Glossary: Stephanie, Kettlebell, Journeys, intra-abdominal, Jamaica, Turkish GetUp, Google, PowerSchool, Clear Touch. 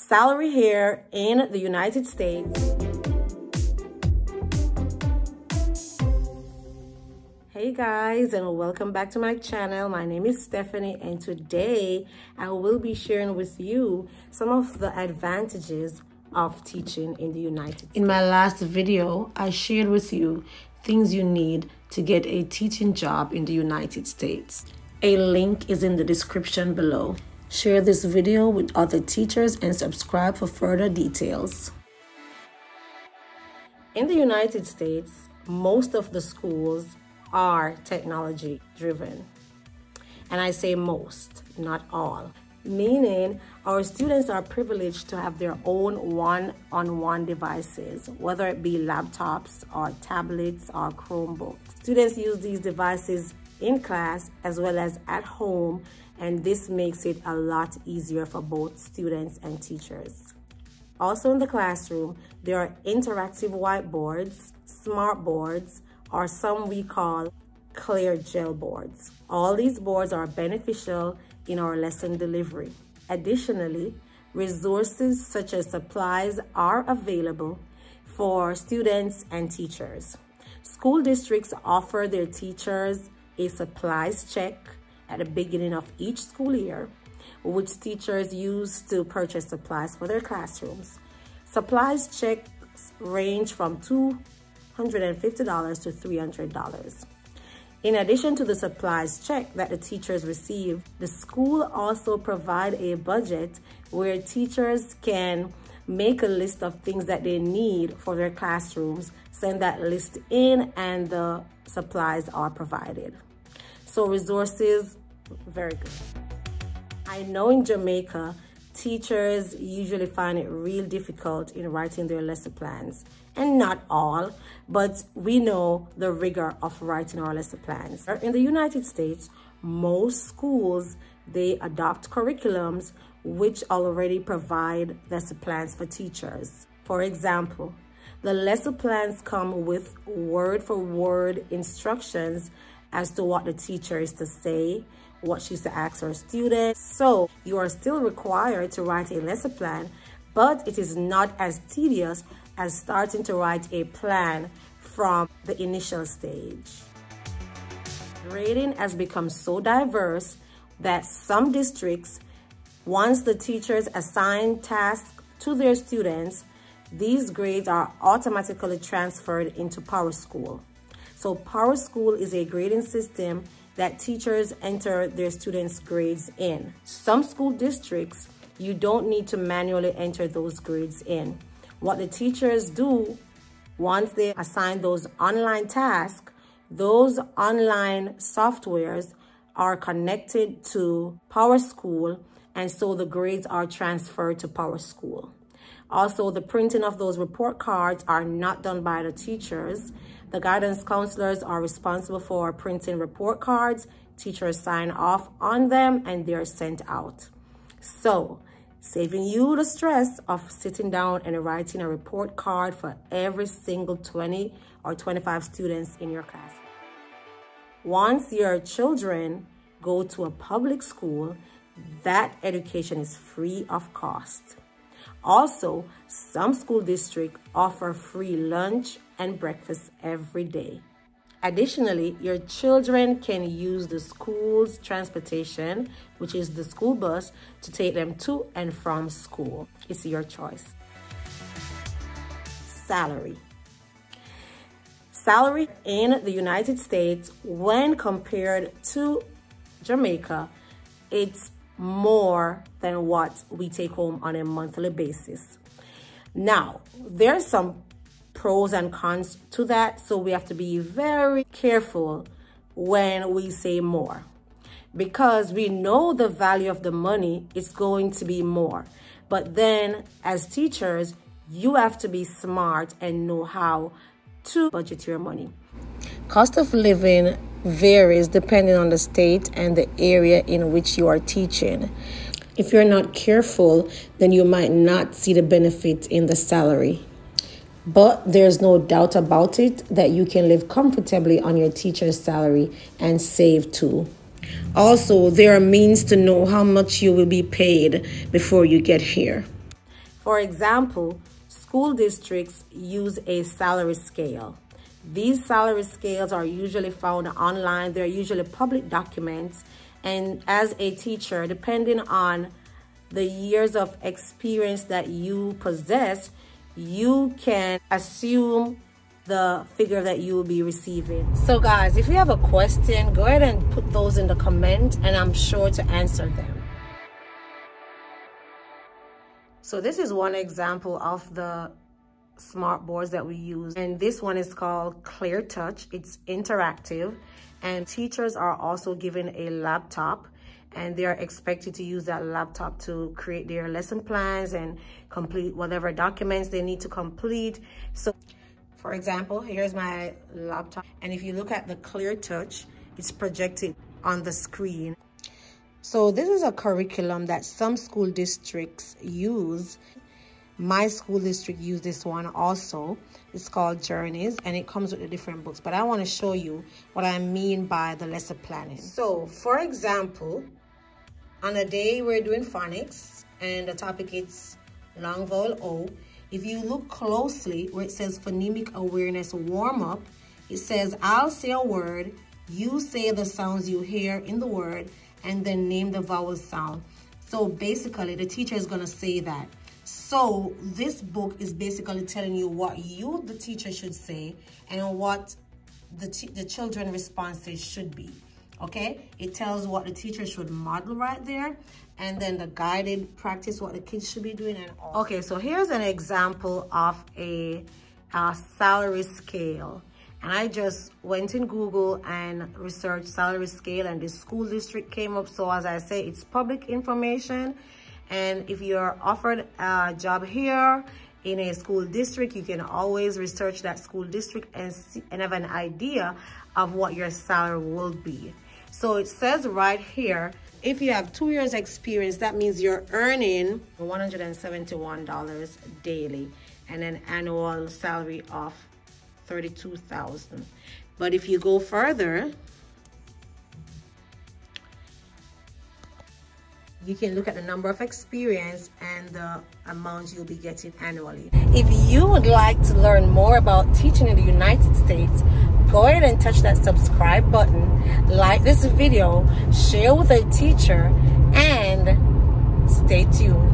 salary here in the United States. Hey guys, and welcome back to my channel. My name is Stephanie, and today I will be sharing with you some of the advantages of teaching in the United States. In my last video, I shared with you things you need to get a teaching job in the United States. A link is in the description below. Share this video with other teachers and subscribe for further details. In the United States, most of the schools are technology driven. And I say most, not all. Meaning our students are privileged to have their own one-on-one devices, whether it be laptops or tablets or Chromebooks. Students use these devices in class as well as at home, and this makes it a lot easier for both students and teachers. Also in the classroom, there are interactive whiteboards, smart boards, or some we call clear gel boards. All these boards are beneficial in our lesson delivery. Additionally, resources such as supplies are available for students and teachers. School districts offer their teachers a supplies check at the beginning of each school year, which teachers use to purchase supplies for their classrooms. Supplies checks range from $250 to $300. In addition to the supplies check that the teachers receive, the school also provides a budget where teachers can make a list of things that they need for their classrooms, send that list in, and the supplies are provided. So resources, very good. I know in Jamaica, teachers usually find it real difficult in writing their lesson plans. And not all, but we know the rigor of writing our lesson plans. In the United States, most schools, they adopt curriculums which already provide lesson plans for teachers. For example, the lesson plans come with word-for-word instructions as to what the teacher is to say, what she's to ask her students. So you are still required to write a lesson plan, but it is not as tedious as starting to write a plan from the initial stage. Grading has become so diverse that some districts, once the teachers assign tasks to their students, these grades are automatically transferred into PowerSchool. So PowerSchool is a grading system that teachers enter their students' grades in. Some school districts, you don't need to manually enter those grades in. What the teachers do, once they assign those online tasks, those online softwares are connected to PowerSchool, and so the grades are transferred to PowerSchool. Also, the printing of those report cards are not done by the teachers. The guidance counselors are responsible for printing report cards. Teachers sign off on them and they are sent out. So, saving you the stress of sitting down and writing a report card for every single 20 or 25 students in your class. Once your children go to a public school, that education is free of cost. Also, some school districts offer free lunch and breakfast every day. Additionally, your children can use the school's transportation, which is the school bus, to take them to and from school. It's your choice. Salary. Salary in the United States, when compared to Jamaica, it's more than what we take home on a monthly basis. Now, there's some pros and cons to that, so we have to be very careful when we say more, because we know the value of the money is going to be more. But then as teachers, you have to be smart and know how to budget your money. Cost of living varies depending on the state and the area in which you are teaching. If you're not careful, then you might not see the benefit in the salary. But there's no doubt about it that you can live comfortably on your teacher's salary and save too. Also, there are means to know how much you will be paid before you get here. For example, school districts use a salary scale. These salary scales are usually found online. They're usually public documents. And as a teacher, depending on the years of experience that you possess, you can assume the figure that you will be receiving. So guys, if you have a question, go ahead and put those in the comment and I'm sure to answer them. So this is one example of the smart boards that we use, and this one is called Clear Touch. It's interactive and teachers are also given a laptop and they are expected to use that laptop to create their lesson plans and complete whatever documents they need to complete. So for example, here's my laptop, and if you look at the Clear Touch, it's projected on the screen. So this is a curriculum that some school districts use. My school district used this one also. It's called Journeys and it comes with the different books, but I want to show you what I mean by the lesson planning. So for example, on a day we're doing phonics and the topic is long vowel O. If you look closely where it says phonemic awareness warm up, it says I'll say a word, you say the sounds you hear in the word, and then name the vowel sound. So basically the teacher is going to say that. So this book is basically telling you what you, the teacher, should say and what the children's responses should be, okay? It tells what the teacher should model right there, and then the guided practice, what the kids should be doing and all. Okay, so here's an example of a salary scale. And I just went in Google and researched salary scale and the school district came up. So as I say, it's public information. And if you're offered a job here in a school district, you can always research that school district and have an idea of what your salary will be. So it says right here, if you have 2 years experience, that means you're earning $171 daily and an annual salary of $32,000. But if you go further, you can look at the number of experience and the amount you'll be getting annually. If you would like to learn more about teaching in the United States, go ahead and touch that subscribe button, like this video, share with a teacher, and stay tuned.